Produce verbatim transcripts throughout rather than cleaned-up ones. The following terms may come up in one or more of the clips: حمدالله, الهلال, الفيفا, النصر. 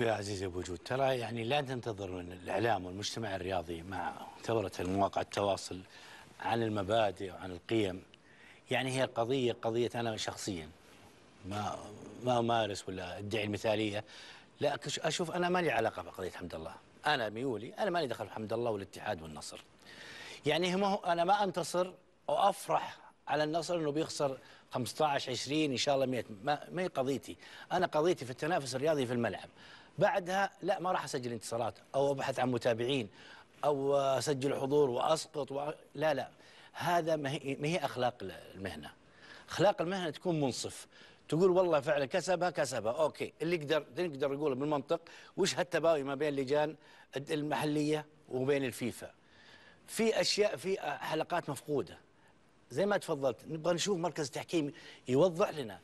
يا عزيزي ابو جود، ترى يعني لا تنتظر من الاعلام والمجتمع الرياضي مع ثوره المواقع التواصل عن المبادئ وعن القيم. يعني هي القضيه قضيه انا شخصيا ما ما امارس ولا ادعي المثاليه، لا اشوف انا ما لي علاقه بقضيه حمد الله، انا ميولي انا ما لي دخل بحمد الله والاتحاد والنصر. يعني ما هو انا ما انتصر وافرح على النصر انه بيخسر خمسة عشر عشرين ان شاء الله مئة، ما هي قضيتي، انا قضيتي في التنافس الرياضي في الملعب. بعدها لا ما راح اسجل انتصارات او ابحث عن متابعين او اسجل حضور واسقط و... لا لا، هذا ما هي ما هي اخلاق المهنه. اخلاق المهنه تكون منصف، تقول والله فعلا كسبها كسبها اوكي، اللي يقدر نقدر نقوله بالمنطق. وش هالتباوي ما بين اللجان المحليه وبين الفيفا؟ في اشياء، في حلقات مفقوده زي ما تفضلت، نبغى نشوف مركز تحكيم يوضح لنا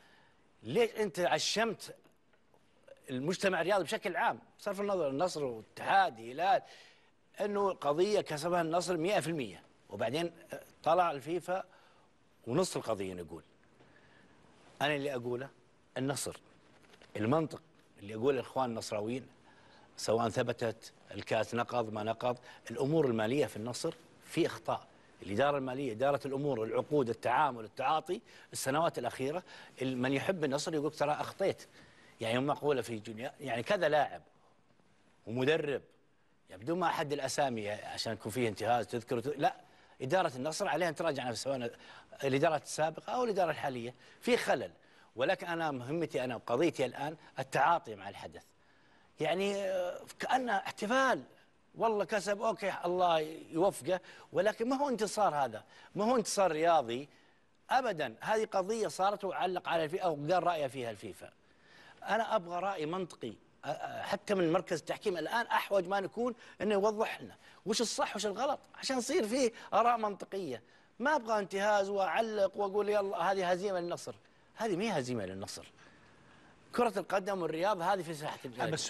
ليش انت عشمت المجتمع الرياضي بشكل عام، بصرف النظر النصر والاتحاد الهلال، انه القضيه كسبها النصر مئة بالمئة، وبعدين طلع الفيفا ونص القضيه. نقول انا اللي اقوله النصر، المنطق اللي اقوله الاخوان النصراويين، سواء ثبتت الكاس نقض ما نقض، الامور الماليه في النصر في اخطاء. الإدارة المالية، إدارة الأمور، العقود، التعامل، التعاطي، السنوات الأخيرة، من يحب النصر يقول ترى أخطيت. يعني مقولة في جنيا، يعني كذا لاعب ومدرب، يعني بدون ما أحد الأسامي عشان يكون فيه انتهاز تذكر، لا، إدارة النصر عليها أن تراجع نفسها، سواء الإدارات السابقة أو الإدارة الحالية، في خلل. ولكن أنا مهمتي أنا وقضيتي الآن التعاطي مع الحدث. يعني كأنه احتفال، والله كسب اوكي الله يوفقه، ولكن ما هو انتصار، هذا ما هو انتصار رياضي ابدا. هذه قضيه صارت وعلق على الفيفا او قال رايه فيها الفيفا. انا ابغى راي منطقي حتى من مركز التحكيم الان، احوج ما نكون انه يوضح لنا وش الصح وش الغلط عشان يصير فيه اراء منطقيه. ما ابغى انتهاز واعلق واقول يلا هذه هزيمه للنصر، هذه ما هي هزيمه للنصر. كره القدم والرياض هذه في ساحه الجانب.